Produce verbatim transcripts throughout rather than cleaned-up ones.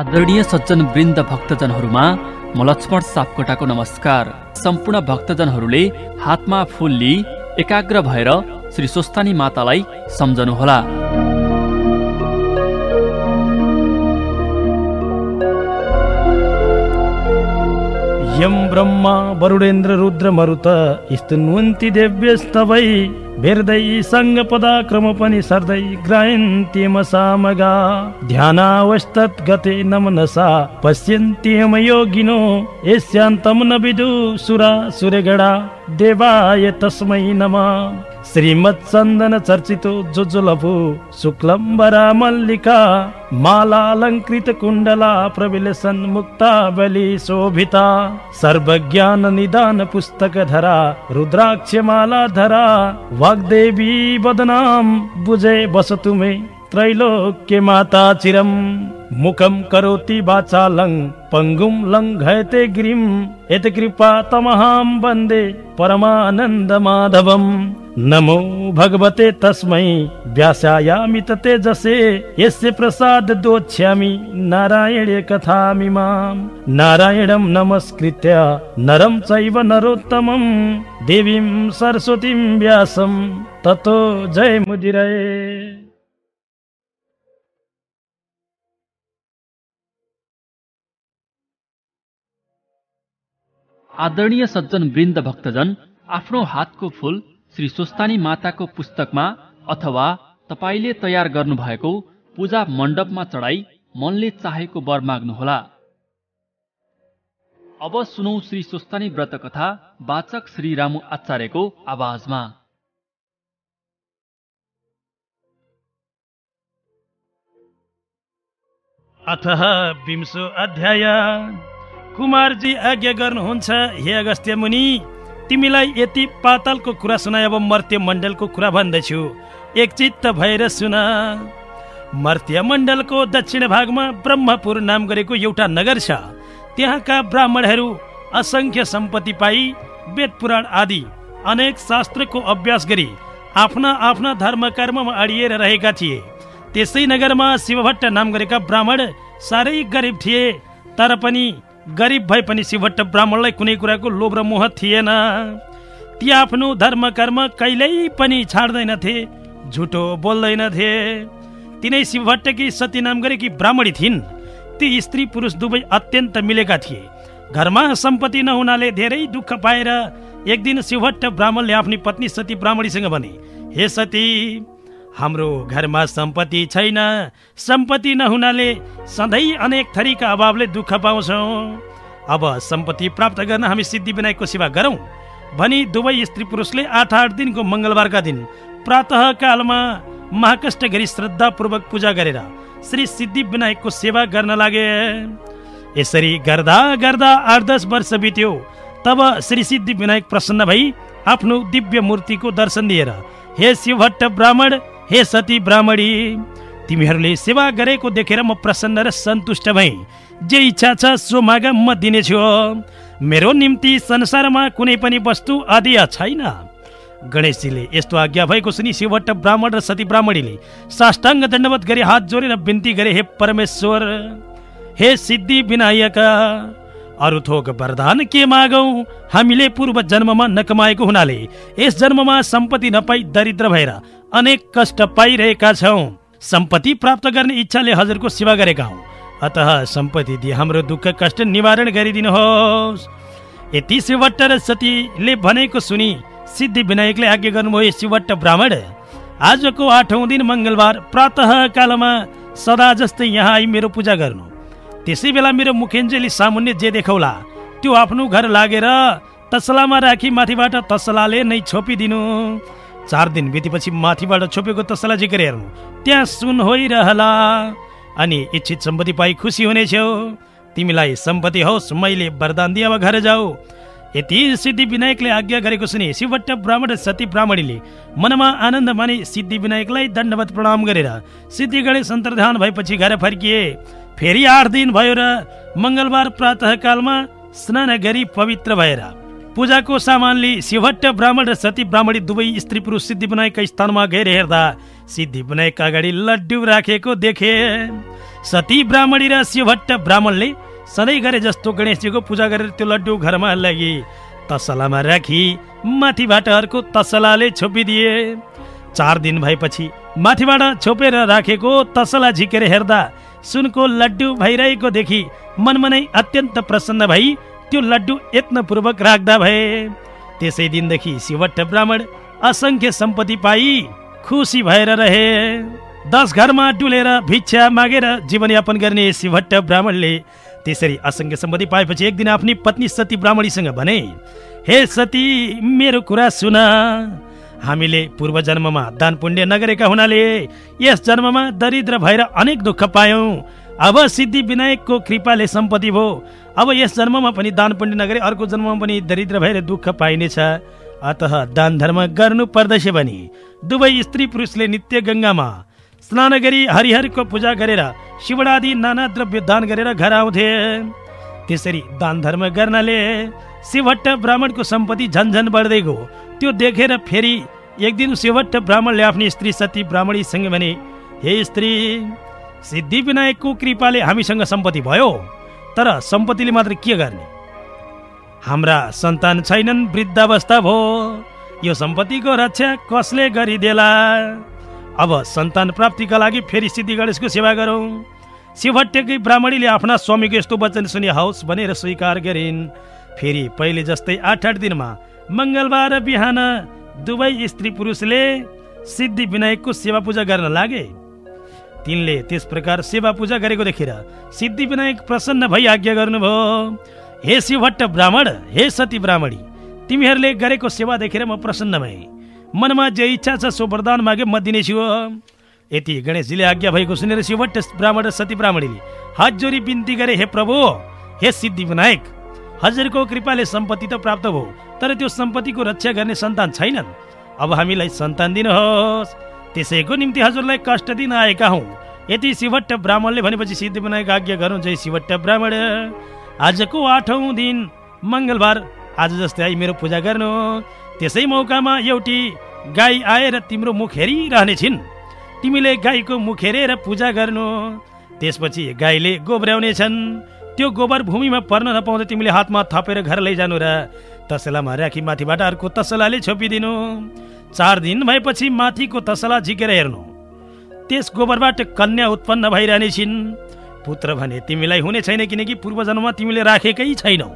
आदरणीय सज्जन वृन्द भक्तजनहरुमा म लक्ष्मण सापकोटा को नमस्कार। संपूर्ण भक्तजनहरुले हातमा फूल लि एकाग्र भएर श्री स्वस्तानी मातालाई सम्झनु होला। यम ब्रह्मा वरुणेन्द्र रुद्र मरुत स्तुन्वन्ति देव्यस्तवै भेर्दै संग पदाक्रम पनि सर्दै ग्राहन्ति मसामगा ध्यानावस्थत गते नमनसा पश्यन्ति हम योगिनो यस्यान्तम न विदु सुरा सुरगणा देवाय तस्मै नमः। श्रीमत् चन्दन चर्चितो जुजुलभु शुक्लम्बरा मल्लिका मालालंकृत कुंडला प्रविलसन मुक्तावली शोभिता सर्वज्ञान निदान पुस्तक धरा रुद्राक्ष माला धरा वाग्देवी बदनाम बुझे बसतु मे त्रैलोक्य माता चिरम। मुखम करोति वाचालं पंगुम लंघयते गिरिम एत कृपा तमहां वंदे परमानंद माधवम। नमो भगवते तस्मै व्यासायामि ततेजसे यस्य प्रसाद दोच्छामि नारायणे कथामिमां। नारायणं नमस्कृत्य नरं चैव नरोत्तमं देवीं सरस्वतीं व्यासं ततो जयमुदीरये। आदरणीय सज्जन वृन्द भक्तजन, आफ्नो हातको फूल श्री स्वस्तानी माता को पुस्तक में अथवा तपाईले तैयार गर्नु भएको पूजा मंडप में चढ़ाई मनले चाहेको वर माग्नुहोला। अब सुनौ श्री स्वस्तानी व्रत कथा वाचक श्री रामु आचार्य को आवाज में। अथः विंशो अध्याय। कुमारजी आज्ञा गर्नुहुन्छ, हे अगस्त्य मुनि, तिमीलाई यति पातालको कुरा सुना, अब मर्त्य मण्डलको कुरा भन्दैछु, एकचित्त भएर सुना। मर्त्य मण्डलको दक्षिण भागमा ब्रह्मपुर नाम गरेको एउटा नगर छ। त्यहाँका ब्राह्मणहरू असंख्य सम्पत्ति पाई वेद पुराण आदि अनेक शास्त्रको अभ्यास गरी आफ्ना आफ्ना धर्म कर्ममा अडिएर रहेका थिए। त्यसै नगरमा शिवभट्ट नाम गरेका ब्राह्मण साह्रै गरिब थिए, तर पनि गरिब भए पनि शिवभट्ट ब्राह्मणलाई कुनै कुराको लोभ र मोह थिएन। ती आफ्नो धर्म कर्म कहिल्यै पनि छाड्दैनथे, झुटो बोल्दैनथे। तिनै शिवभट्टकी सती नाम गरेकी ब्राह्मणी थिइन्। ती स्त्री पुरुष दुवै अत्यन्त मिलेका थिए। घरमा सम्पत्ति नहुनाले धेरै दुःख पाएर एक दिन शिवभट्ट ब्राह्मणले आफ्नो पत्नी सती ब्राह्मणीसँग भने, हे सती, हाम्रो घरमा सम्पत्ति छैन। सम्पत्ति नहुनाले सधैँ अनेक थरीका अभावले दुःख पाउँछौँ। अब सम्पत्ति प्राप्त गर्न हामी सिद्धिविनायकको सेवा गरौँ भनी दुवै स्त्री पुरुषले आठ आठ दिनको मङ्गलबारका दिन प्रातः कालमा महाकष्ट गरी श्रद्धापूर्वक पूजा गरेर श्री सिद्धिविनायकको सेवा गर्न लागे। यसरी गर्दा गर्दा आठ दस वर्ष बित्यो। तब श्री सिद्धिविनायक प्रसन्न भई आफ्नो दिव्य मूर्तिको दर्शन दिएर, हे शिवभट्ट ब्राह्मण, हे सती ब्राह्मणी, तिमीहरूले सेवा गरेको देखेर म प्रसन्न र सन्तुष्ट भएँ। जे इच्छा छ सो माग, म दिनेछु। मेरो निम्ति संसारमा कुनै पनि वस्तु आदि छैन। गणेशजीले यस्तो आज्ञा भएको सुनि शिवभट्ट ब्राह्मण र सती ब्राह्मणीले साष्टाङ्ग दण्डवत गरी हात जोडेर बिन्ती गरे, हे परमेश्वर, हे सिद्धि विनायक, अरू थोक वरदान के मागौं। हामीले पूर्व जन्ममा नकमाएको हुनाले यस जन्ममा सम्पत्ति नपाई दरिद्र भएर अनेक कष्ट पाइरहेका छौँ। सम्पत्ति प्राप्त गर्ने इच्छाले हजुरको सेवा गरेका हौँ। अतः सम्पत्ति दिए हाम्रो दुःख कष्ट निवारण गरिदिनुहोस्। यति शिवभट्ट र सतीले भनेको सुनि सिद्धि विनायकले आज्ञा गर्नुभयो, शिवभट्ट ब्राह्मण, आजको आठौँ दिन मङ्गलबार प्रातः कालमा सदा जस्तै यहाँ आई मेरो पूजा गर्नु। त्यसै बेला मेरो मुखेन्जेली सामुन्ने जे देखाउला त्यो आफ्नो घर लागेर तसलामा राखी माथिबाट तसलाले नै छोपिदिनु। चार दिन बितेपछि माथिबाट छोपेको तसला झिकेर हेर्नु, त्यहाँ सुन होइरहला, अनि इच्छित सम्पत्ति पाई खुसी हुनेछौ। तिमीलाई सम्पत्ति होस्, मैले वरदान दिए, अब घर जाऊ। यति सिद्धिविनायकले आज्ञा गरेको सुनि शिवभट्ट ब्राह्मण सती ब्राह्मणीले मनमा आनन्द मानी सिद्धिविनायकलाई दण्डवत प्रणाम गरेर सिद्धि गणेश अन्तर्ध्यान भएपछि घर फर्किए। फेरि आठ दिन भयो र मङ्गलबार प्रातःकालमा स्नान गरी पवित्र भएर पूजाको सामानले शिवभट्ट ब्राह्मण र सती ब्राह्मणी दुवै स्त्री पुरुष सिद्धिविनायकका स्थानमा गएर हेर्दा सिद्धिविनायकका अगाडि लड्डु राखेको देखे। सती ब्राह्मणी र शिवभट्ट ब्राह्मणले सधैँ गरे जस्तो गणेशजीको पूजा गरेर त्यो लड्डु घरमा लगे। तसलामा राखी माथिबाट अर्को तसलाले छोपिदिए। चार दिन भएपछि माथिबाट छोपेर राखेको तसला झिकेर हेर्दा सुनको लड्डु भइरहेको देखि मनमा नै अत्यन्त प्रसन्न भई त्यो लड्डु यत्नपूर्वक राख्दा भए। त्यसै दिनदेखि शिवट्ट ब्राह्मण असंख्य सम्पत्ति पाई खुसी भएर रहे। दस घरमा डुलेर भिक्षा मागेर जीवनयापन गर्ने शिवट्ट ब्राह्मणले त्यसरी असंख्य सम्पत्ति पाएपछि एक दिन आफ्नो पत्नी सती ब्राह्मणीसँग भने, हे सती, मेरो कुरा सुन। हामीले पूर्व जन्ममा दान पुण्य नगरेका हुनाले यस जन्ममा दरिद्र भएर अनेक दुःख पायौं। अब सिद्धि विनायकको कृपाले सम्पत्ति भो। अब यस जन्ममा पनि दान पुण्य नगरे अर्को जन्ममा पनि दरिद्र भएर दुःख पाइनेछ। अतः दान धर्म गर्नु पर्दछ भनी दुवै स्त्री पुरुषले नित्य गंगामा स्नान गरी हरिहरको पूजा गरेर शिवडादि नाना द्रव्य दान गरेर घर आउँथे। त्यसरी दान धर्म गर्नाले शिवट्ट ब्राह्मणको सम्पत्ति झनझन बढ्दै गयो। त्यो देखेर फेरि एक दिन शिवट्ट ब्राह्मणले आफ्नो स्त्री सती ब्राह्मणीसँग भने, हे स्त्री, सिद्धि विनायकको कृपाले हामीसँग सम्पत्ति भयो, तर सम्पत्तिले मात्र के गर्ने? हाम्रा सन्तान छैनन्, वृद्धावस्था भो। यो सम्पत्तिको रक्षा कसले गरिदेला? अब सन्तान प्राप्तिका लागि फेरि सिद्धि गणेशको सेवा गरौँ। शिवट्टकै ब्राह्मणीले आफ्ना स्वामीको यस्तो वचन सुनि होस् भनेर स्वीकार गरिन्। फेरि पहिले जस्तै आठ आठ दिनमा मंगलबार बिहान दुवै स्त्री पुरुषले सिद्धि विनायकको सेवा पूजा गर्न लागे। तिनले त्यस प्रकार सेवा पूजा गरेको देखेर सिद्धि विनायक प्रसन्न भई आज्ञा गर्नुभयो, हे शिवट्ट ब्राह्मण, हे सती ब्राह्मणी, तिमीहरूले गरेको सेवा देखेर म प्रसन्न भए। मनमा जे इच्छा छ सो वरदान मागे म दिनेछु। यति गणेशजीले आज्ञा भएको सुनेर शिवट्ट ब्राह्मण र सती ब्राह्मणीले हात जोडी बिन्ती गरे, हे प्रभु, हे सिद्धि विनायक, हजुरको कृपाले सम्पत्ति त प्राप्त भयो, तर त्यो सम्पत्तिको रक्षा गर्ने सन्तान छैनन्। अब हामीलाई सन्तान दिनुहोस्, त्यसैको निम्ति हजुरलाई कष्ट दिन आएका हौँ। यति शिवट्ट ब्राह्मणले भनेपछि सिद्धिविनायक आज्ञा गरौँ, जय शिवट्ट ब्राह्मण, आजको आठौँ दिन मङ्गलबार, आज जस्तै आई मेरो पूजा गर्नु। त्यसै मौकामा एउटी गाई आएर तिम्रो मुख हेरिरहने छिन्। तिमीले गाईको मुख हेरेर पूजा गर्नु। त्यसपछि गाईले गोब्र्याउने छन्। त्यो गोबर भूमिमा पर्न नपाउँदा तिमीले हातमा थपेर घर लैजानु र तसलामा राखी माथिबाट अर्को तसलाले छोपिदिनु। चार दिन भएपछि माथिको तसला झिकेर हेर्नु, त्यस गोबरबाट कन्या उत्पन्न भइरहने छिन्। पुत्र भने तिमीलाई हुने छैन, किनकि पूर्व जन्ममा तिमीले राखेकै छैनौ।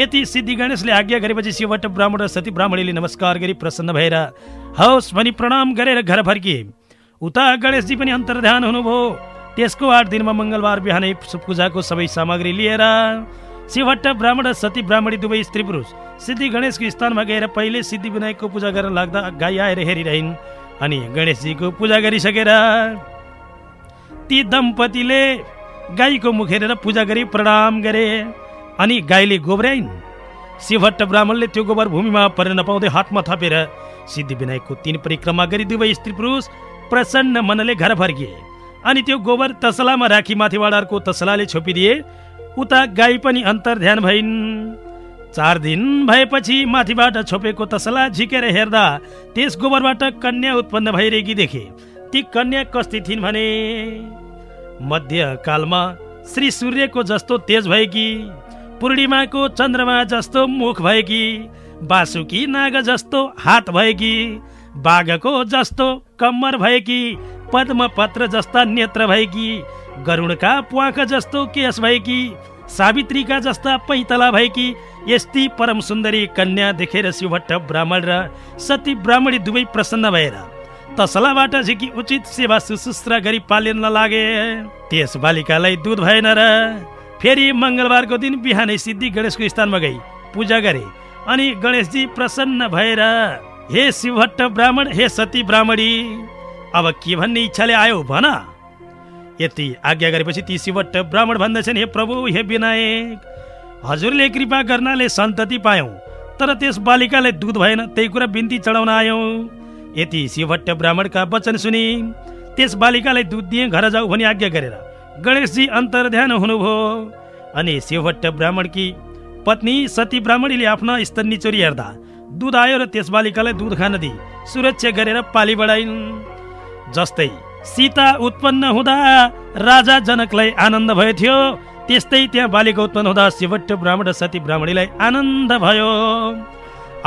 यति सिद्धि गणेशले आज्ञा गरेपछि शिवट्ट ब्राह्मण र सती ब्राह्मणीले नमस्कार गरी प्रसन्न भएर हौस् भनी प्रणाम गरेर घर फर्किए। उता गणेशजी पनि अन्तर्ध्यान हुनुभयो। त्यसको आठ दिनमा मंगलबार बिहानै पूजाको सबै सामग्री लिएर शिवट्ट ब्राह्मण र सती ब्राह्मणी दुवै स्त्री पुरुष सिद्धि गणेशको स्थानमा गएर पहिले सिद्धि विनायकको पूजा गर्न लाग्दा गाई आएर हेरिरहन्। अनि गणेशजीको पूजा गरिसकेर ती दम्पतिले गाईको मुख हेरेर पूजा गरी प्रणाम गरे। अनि गाईले गोब्र्याइन्। शिवट्ट ब्राह्मणले त्यो गोबर भूमिमा पर्न नपाउँदै हातमा थपेर सिद्धि विनायकको तीन परिक्रमा गरी दुवै स्त्री पुरुष प्रसन्न मनले घर फर्किए। अनि त्यो गोबर तसलामा राखी माथिबाट अर्को तसलाले छोपिदिए। उता गाई पनि अन्तर्ध्यान भइन्। चार दिन भएपछि माथिबाट छोपेको तसला झिकेर हेर्दा त्यस गोबरबाट कन्या उत्पन्न भइरहेकी देखे। ती कन्या कस्ती थिइन् भने मध्यकालमा श्री सूर्यको जस्तो तेज भएकी, पूर्णिमाको चन्द्रमा जस्तो मुख भएकी, बासुकी नाग जस्तो हात भएकी, बाघको जस्तो कम्मर भएकी, पद्म पत्र जस्ता नेत्र भएकी, गरुडका प्वाका जस्तो केश भएकी, सावित्रीका जस्ता पैतला भएकी यस्ती परम सुन्दरी कन्या देखेर शिवट्ट ब्राह्मण र सती ब्राह्मणी दुवै प्रसन्न भएर तसलाबाट झिकी उचित सेवा शुश्रूषा गरी पालन लागे। त्यस बालिकालाई दूध भएन र फेरि मंगलबारको दिन बिहानै सिद्धि गणेशको स्थानमा गई पूजा गरे। अनि गणेशजी प्रसन्न भएर, हे शिवट्ट ब्राह्मण, हे सती ब्राह्मणी, अब के भन्ने इच्छाले आयो भन। यति आज्ञा गरेपछि ती शिवट्ट ब्राह्मण भन्दछन्, हे प्रभु, हे विनायक, हजुरले कृपा गर्नाले सन्तति पायौँ, तर त्यस बालिकाले दूध भएन। त्यही कुरा बिन्ती चढाउन आयौँ। यति शिवट्ट ब्राह्मणका वचन सुनि त्यस बालिकालाई दूध दिए, घर जाऊ भनी आज्ञा गरेर गणेशजी अन्तर्ध्यान हुनुभयो। अनि शिवट्ट ब्राह्मणकी पत्नी सती ब्राह्मणीले आफ्ना स्तन निचोरी हेर्दा दूध आयो र त्यस बालिकालाई दूध खान दिई सुरक्षा गरेर पाली बढाइन्। जस्तै सीता उत्पन्न हुँदा राजा जनकलाई आनन्द भयो थियो, त्यस्तै त्यहाँ बालिका उत्पन्न हुँदा शिवट्ट ब्राह्मण सती ब्राह्मणीलाई आनन्द भयो।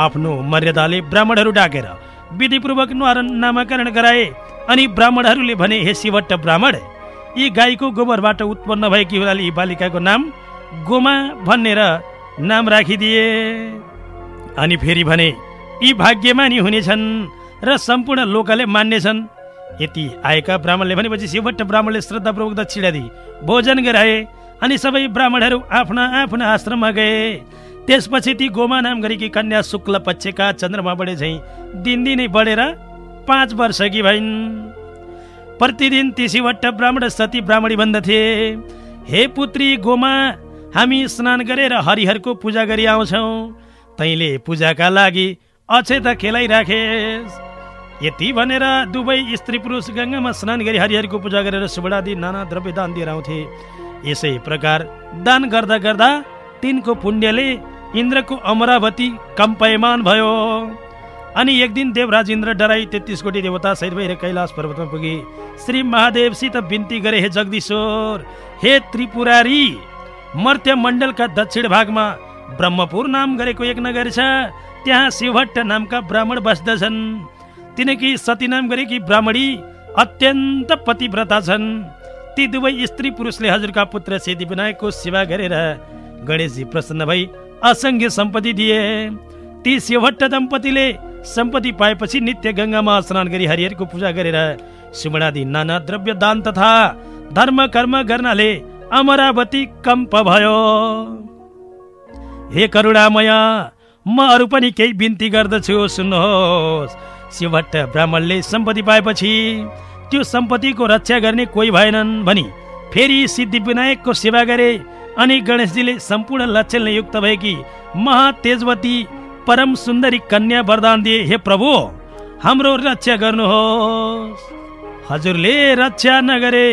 आफ्नो मर्यादाले ब्राह्मणहरू डाकेर विधिपूर्वक न्वारन नामकरण गराए। अनि ब्राह्मणहरूले भने, हे शिवट्ट ब्राह्मण, यी गाईको गोबरबाट उत्पन्न भएकी हुनाले यी बालिकाको नाम गोमा भनेर नाम राखिदिए। अनि फेरि भने, यी भाग्यमानी हुनेछन् र सम्पूर्ण लोकले मान्नेछन्। यति आएका ब्राह्मणले भनेपछि शिवट्ट ब्राह्मणले श्रद्धापूर्वक दक्षिणा दिई भोजन गराए। अनि सबै ब्राह्मणहरू आफ्ना आफ्ना आश्रममा गए। त्यसपछि ती गोमा नाम गरेकी कन्या शुक्ल पक्षका चन्द्रमाबाट झै दिनदिनै बढेर पाँच वर्षकी भइन्। प्रतिदिन ती शिवट्ट ब्राह्मण सती ब्राह्मणी भन्दथे, हे पुत्री गोमा, हामी स्नान गरेर हरिहरको पूजा गरी आउँछौँ, तैँले पूजाका लागि अक्षता खेलाइराखेस्। यति भनेर दुवै स्त्री पुरुष गंगामा स्नान गरी हरिहरको पूजा गरेर सुवडादि नाना द्रव्य दान दिएर आउँथे। यसै प्रकार दान गर्दा गर्दा तिनको पुण्यले इन्द्रको अमरावती कम्पायमान भयो। अनि एक दिन देवराज इन्द्र डराई तेत्तीस कोटी देवता सहित भएर कैलाश पर्वतमा पुगे। श्री महादेवसित बिन्ती गरे, हे जगदीश्वर, हे त्रिपुरारी, मर्त्य मण्डलका दक्षिण भागमा ब्रह्मपुर नाम गरेको एक नगर छ, त्यहाँ शिवट्ट नामका ब्राह्मण बस्दछन्। तिनकी सती नाम गरेकी ब्राह्मणी अत्यन्त पतिव्रता छन्। ती दुवै स्त्री पुरुषले हजुरका पुत्र सिद्धिविनायकको सेवा गरेर गणेशजी प्रसन्न भई असंख्य सम्पत्ति दिए। ती शिवट्ट दम्पतिले सम्पत्ति पाएपछि नित्य गंगामा स्नान गरी हरिहरको पूजा गरेर सुवर्णादि नाना द्रव्य दान तथा धर्म कर्म गर्नाले अमरावती कम्प भयो। हे करुणामय, म अरू पनि केही बिन्ती गर्दछु, सुन्नुहोस्। शिवट्ट ब्राह्मणले सम्पत्ति पाएपछि त्यो सम्पत्तिको रक्षा गर्ने कोही भएनन् भनी फेरि सिद्धिविनायकको सेवा गरे। अनि गणेशजीले सम्पूर्ण लक्षणले युक्त भएकी महातेजवती परम सुन्दरी कन्या वरदान दिए, हे प्रभु, हाम्रो रक्षा गर्नुहोस्। हजुरले रक्षा नगरे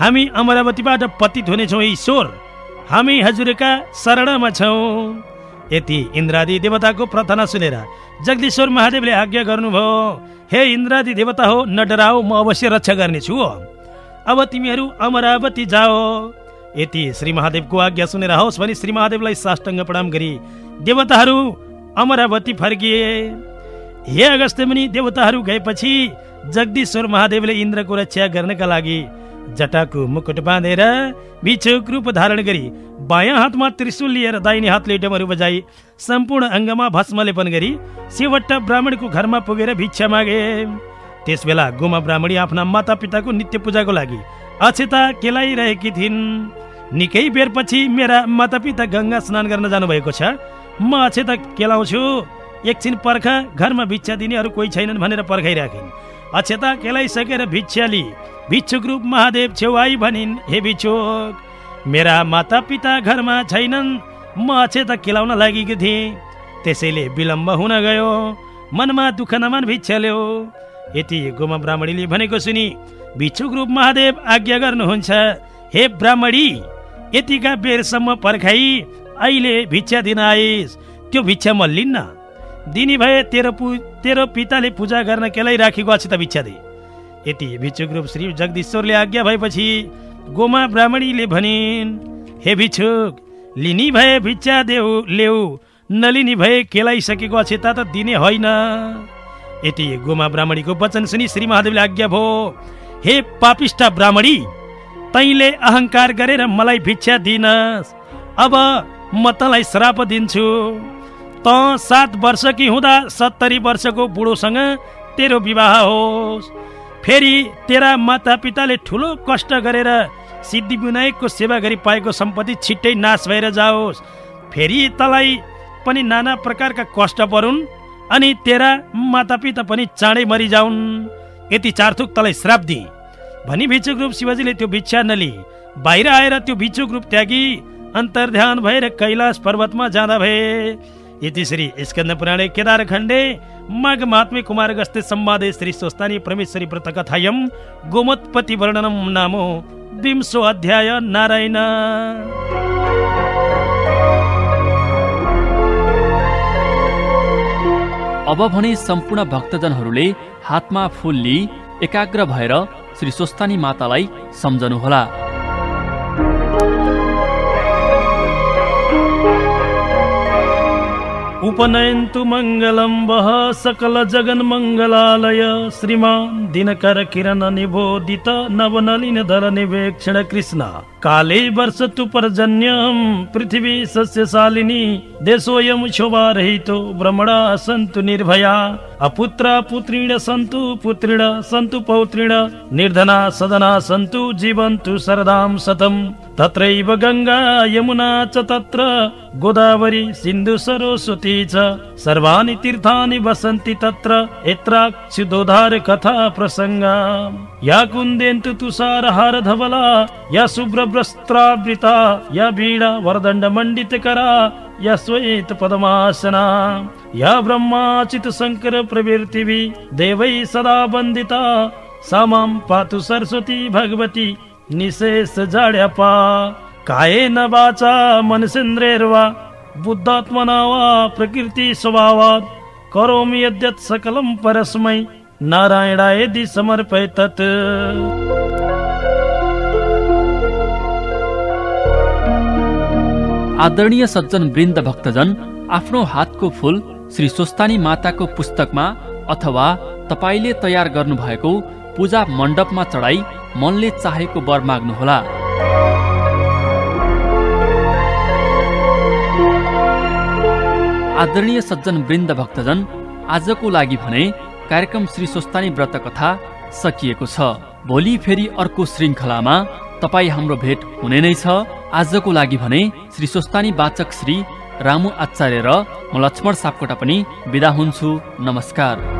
हामी अमरावतीबाट पतित हुनेछौँ। ईश्वर, हामी हजुरका शरणमा छौँ। यति इन्द्रादि देवताको प्रार्थना सुनेर जगदीश्वर महादेवले आज्ञा गर्नुभयो, हे इन्द्रादि देवता हो, न डराओ, म अवश्य रक्षा गर्नेछु। अब तिमीहरू अमरावती जाओ। यति श्री महादेवको आज्ञा सुनेर होस् भनी श्री महादेवलाई साष्टाङ्ग प्रणाम गरी देवताहरू अमरावती फर्किए। हे अगस्त्यमुनि, देवताहरू गएपछि जगदीश्वर महादेवले इन्द्रको रक्षा गर्नका लागि जटाको मुकुट बाँधेर भिक्षुक रूप धारण गरी बायाँ हातमा त्रिशूल लिएर दाहिने हातले डमरू बजाई सम्पूर्ण अङ्गमा भस्म लेपन गरी शिवट्ट ब्राह्मणको घरमा पुगेर भिक्षा मागे। त्यसबेला गोमा ब्राह्मणी आफ्ना माता पिताको नित्य पूजाको लागि अक्षता केलाइरहेकी थिइन्। निकै बेरपछि, मेरा माता पिता गङ्गा स्नान गर्न जानुभएको छ, म अक्षता केलाउँछु, एकछिन पर्ख, घरमा भिक्षा दिनेहरू कोही छैनन् भनेर पर्खाइराखिन्। अक्षता केलाइसकेर भिक्षाली भिक्षुक रूप महादेव छेउ आई भनिन्, हे भिक्षुक, मेरा माता पिता घरमा छैनन्, म अक्षता केलाउन लागेकी थिएँ, त्यसैले विलम्ब हुन गयो, मनमा दुःख नमान भिक्षा ल्याऊ। यति गोमा ब्राह्मणीले भनेको सुनि भिक्षुक रूप महादेव आज्ञा गर्नुहुन्छ, हे ब्राह्मणी, यतिका बेरसम्म पर्खाई, अहिले भिक्षा दिन आइस्, त्यो भिक्षा म लिन्न। दिनी भए तेरो पु तेरो पिताले पूजा गर्न केलाई राखेको अक्षता भिक्षा दे। यति भिक्षुक रूप श्री जगदीश्वरले आज्ञा भएपछि गोमा ब्राह्मणीले भनिन्, हे भिक्षुक, लिनी भए भिक्षा देऊ लेऊ, नलिनी भए केलाइसकेको अक्षता त दिने होइन। यति गोमा ब्राह्मणीको वचन सुनि श्री महादेवले आज्ञा भयो, हे पापिष्ठा ब्राह्मणी, तैँले अहङ्कार गरेर मलाई भिक्षा दिनस्, अब म तँलाई श्राप दिन्छु। त सात वर्षकी हुँदा सत्तरी वर्षको बुढोसँग तेरो विवाह होस्। फेरि तेरा माता पिताले ठुलो कष्ट गरेर सिद्धिविनायकको सेवा गरी पाएको सम्पत्ति छिट्टै नाश भएर जाओस्। फेरि तँलाई पनि नाना प्रकारका कष्ट परुन् अनि तेरा माता पिता पनि चाँडै मरिजाउन्। यति चारथुक तँलाई श्राप दिए भनी भिक्षुक रूप शिवजीले त्यो भिक्षा नलिई बाहिर आएर त्यो भिक्षुक रूप त्यागी अन्तर्ध्यान भएर कैलाश पर्वतमा जाँदा भए। यति श्री स्कन्द पुराणे केदार खण्डे माघ महात्म्य कुमार अगस्त्य संवादे श्री स्वस्तानी परमेश्वरी व्रत कथायम गोमोत्पत्ति वर्णनम नामो विंशो अध्याय नारायण। अब भने सम्पूर्ण भक्तजनहरूले हातमा फूल लिई एकाग्र भएर श्री स्वस्तानी मातालाई सम्झनुहोला। उपनयन्तु मंगलम वह सकल जगन मंगलालय श्रीमान दिनकर किरण निबोधित नवनलिन धर निवेक्षण कृष्ण काले वर्ष तु पर्जन्यम पृथ्वी सस्यशालिनी देशोयम शोभा रहितो ब्रह्मणा सन्तु निर्भया अपुत्रा पुत्रीण सन्तु पुत्रीण सन्तु पौत्रीण निर्धना सदना सन्तु जीवन्तु सरदाम सतम तत्रैव गंगा यमुना च तत्र गोदावरी सिंधु सरस्वती च सर्वाणि तीर्थानि वसन्ति तत्र एत्राक्षुदोधार कथा प्रसंगा या कुन्देन्तु तुषारहार धवला या शुभ्रवस्त्रावृता या वीणा वरदंड मंडित करा या श्वेत पद्मासना या ब्रह्माचित शंकर प्रवृत्ति देवै सदा वंदिता सा मां पातु सरस्वती भगवती निशेष जाड्यापा कायेन वाचा मनसेन्द्रेर्वा बुद्धात्मना वा प्रकृति स्वभावात् करोमि यद्यत् सकलं परस्मै नारायणायदि समर्पयेत्। आदरणीय सज्जन वृन्द भक्तजन, आफ्नो हातको फूल श्री स्वस्तानी माताको पुस्तकमा अथवा तपाईले तयार गर्नुभएको पूजा मण्डपमा चढाई मनले चाहेको वर माग्नुहोला। आदरणीय सज्जन वृन्द भक्तजन, आजको लागि भने कार्यक्रम श्री स्वस्तानी व्रत कथा सकिएको छ। भोलि फेरि अर्को श्रृङ्खलामा तपाई हाम्रो भेट हुने नै छ। आजको लागि भने श्री स्वस्तानी वाचक श्री रामु आचार्य र म लक्ष्मण सापकोटा पनि बिदा हुन्छु। नमस्कार।